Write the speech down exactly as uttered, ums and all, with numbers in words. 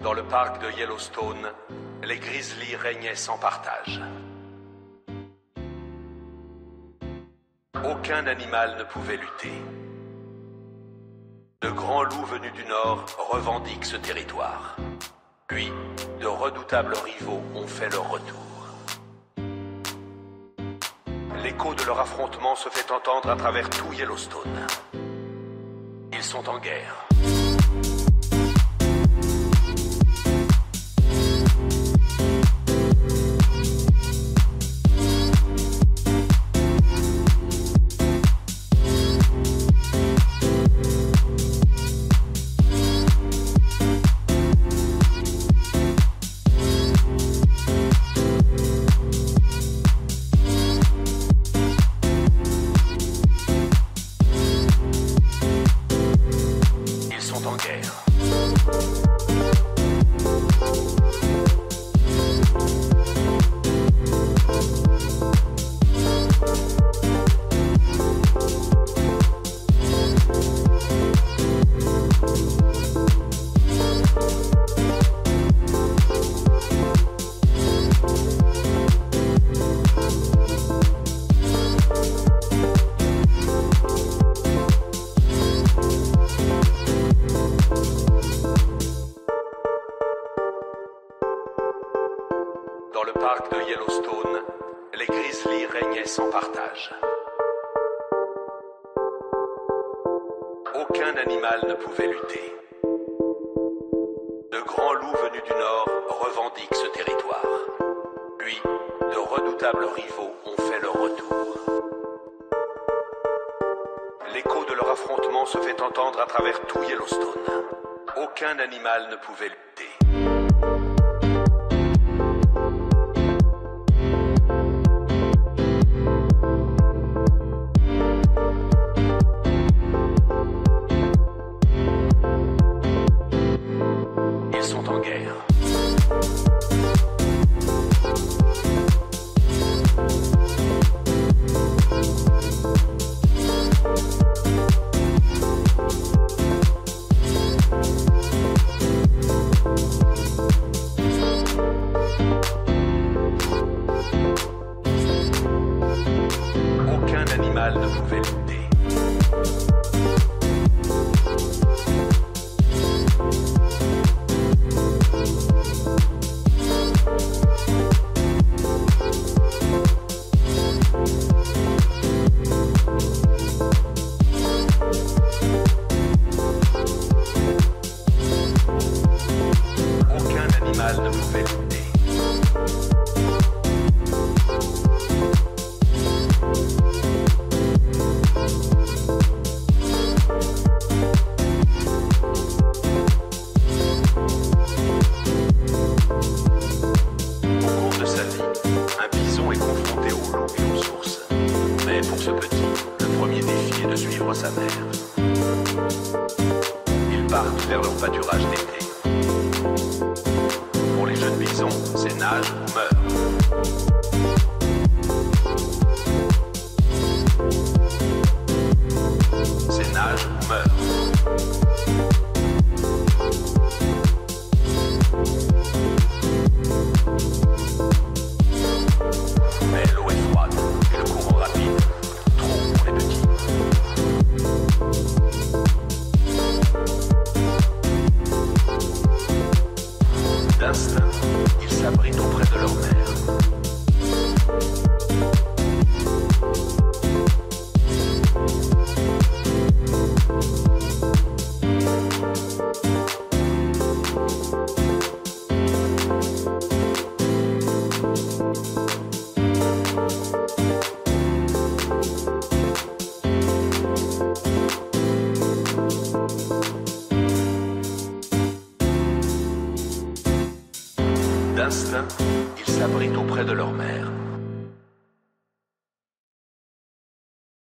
Dans le parc de Yellowstone, les grizzlies régnaient sans partage. Aucun animal ne pouvait lutter. De grands loups venus du nord revendiquent ce territoire. Puis, de redoutables rivaux ont fait leur retour. L'écho de leur affrontement se fait entendre à travers tout Yellowstone. Ils sont en guerre. Dans le parc de Yellowstone, les grizzlies régnaient sans partage. Aucun animal ne pouvait lutter. De grands loups venus du nord revendiquent ce territoire. Puis, de redoutables rivaux ont fait leur retour. L'écho de leur affrontement se fait entendre à travers tout Yellowstone. Aucun animal ne pouvait lutter. Aucun animal ne pouvait lutter. Sa mère. Ils partent vers leur pâturage d'été. Pour les jeunes bisons, c'est nage ou meurt. D'instinct, ils s'abritent auprès de leur mère.